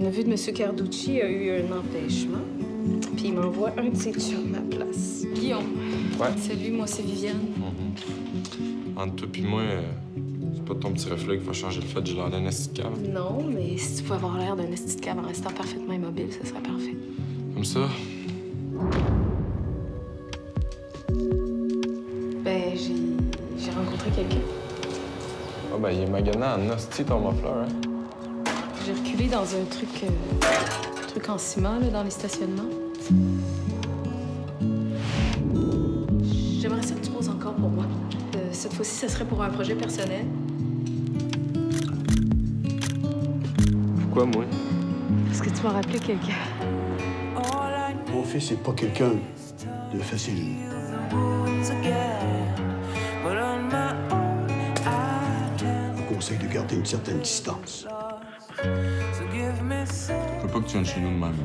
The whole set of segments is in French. Le neveu de M. Carducci a eu un empêchement, puis il m'envoie un de ses chums à ma place. Guillaume. Ouais. C'est lui, moi, c'est Viviane. Entre toi puis moi, c'est pas ton petit reflet qui va changer le fait que j'ai l'air d'un esti de cave. Non, mais si tu pouvais avoir l'air d'un esti de cave en restant parfaitement immobile, ce serait parfait. Comme ça? Ben, j'ai rencontré quelqu'un. Ah, ben, il est maganant en hostie, ton mofleur, hein? J'ai reculé dans un truc... truc en ciment, là, dans les stationnements. J'aimerais ça que tu poses encore pour moi. Cette fois-ci, ça serait pour un projet personnel. Pourquoi, moi? Parce que tu m'as rappelé quelqu'un. Mon fils n'est pas quelqu'un de facile. On conseille de garder une certaine distance. Je veux pas que tu viennes chez nous de ma mère,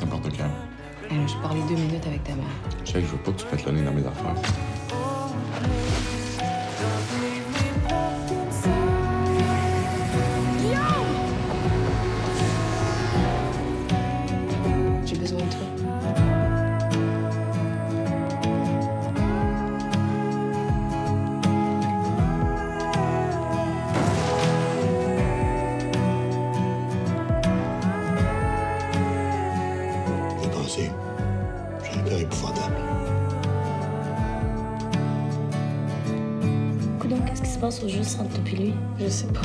n'importe quand. Je parlais 2 minutes avec ta mère. Tu sais que je veux pas que tu pètes le nez dans mes affaires. Guillaume! J'ai besoin de toi. J'ai une peur épouvantable. Coudonc, qu'est-ce qui se passe au juste entre toi et lui? Je sais pas.